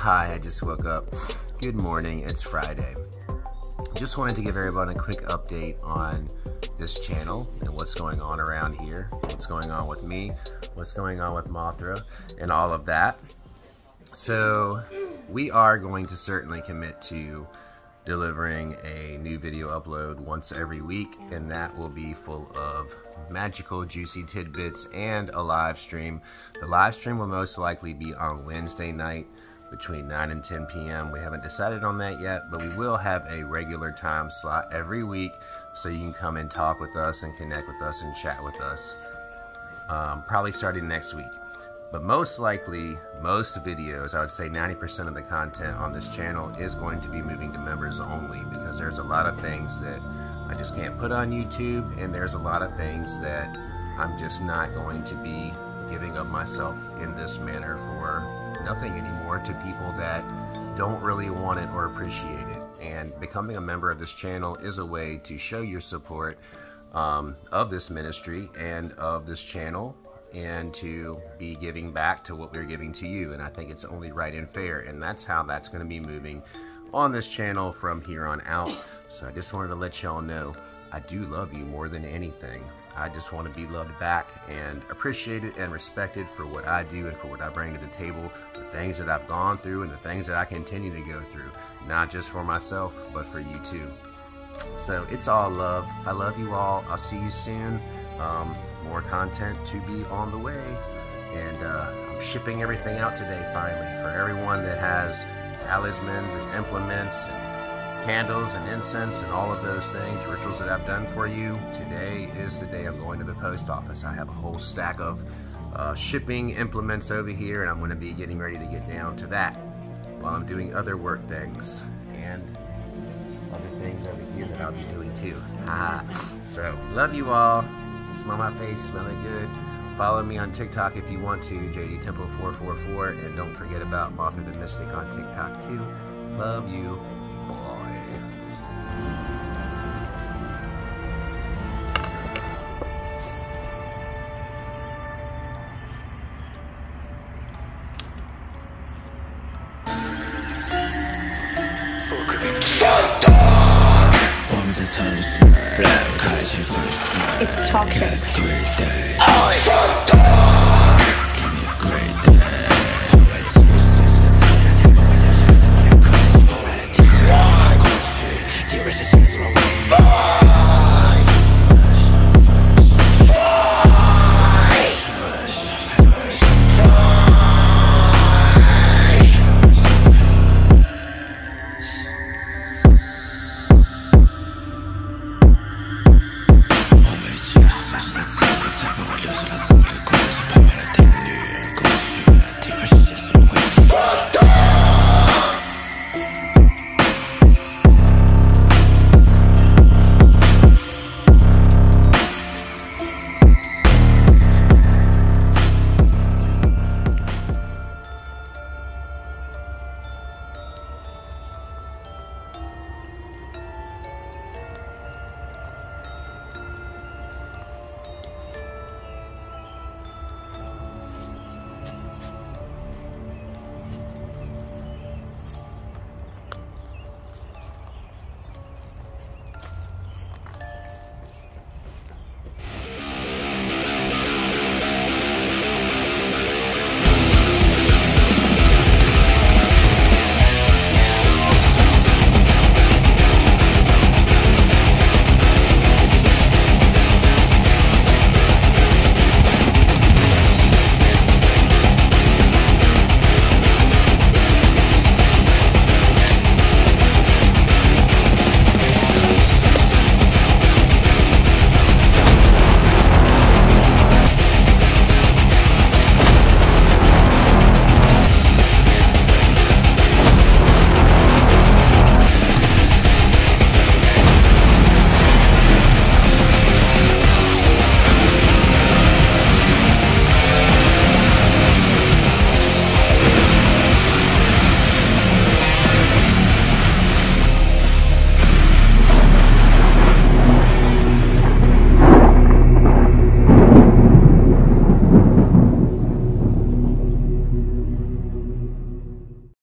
Hi, I just woke up. Good morning, it's Friday. Just wanted to give everyone a quick update on this channel and what's going on around here, what's going on with me, what's going on with Mothra, and all of that. So we are going to certainly commit to delivering a new video upload once every week, and that will be full of magical juicy tidbits and a live stream. The live stream will most likely be on Wednesday night between 9 and 10 p.m. We haven't decided on that yet, but we will have a regular time slot every week so you can come and talk with us and connect with us and chat with us, probably starting next week. But most likely, most videos, I would say 90% of the content on this channel is going to be moving to members only, because there's a lot of things that I just can't put on YouTube, and there's a lot of things that I'm just not going to be giving up myself in this manner for nothing anymore to people that don't really want it or appreciate it. And becoming a member of this channel is a way to show your support of this ministry and of this channel, and to be giving back to what we're giving to you. And I think it's only right and fair, and that's how that's going to be moving on this channel from here on out. So I just wanted to let y'all know I do love you more than anything. I just want to be loved back and appreciated and respected for what I do and for what I bring to the table, the things that I've gone through and the things that I continue to go through, not just for myself but for you too. So it's all love. I love you all. I'll see you soon. More content to be on the way, and I'm shipping everything out today finally for everyone that has talismans and implements and candles and incense and all of those things, rituals that I've done for you. Today is the day I'm going to the post office. I have a whole stack of shipping implements over here, and I'm going to be getting ready to get down to that while I'm doing other work things and other things over here that I'll be doing too. So love you all. Smell my face, smell it good. Follow me on TikTok if you want to, JD Temple 444, and don't forget about Moth of the Mystic on TikTok too. Love you. It's toxic.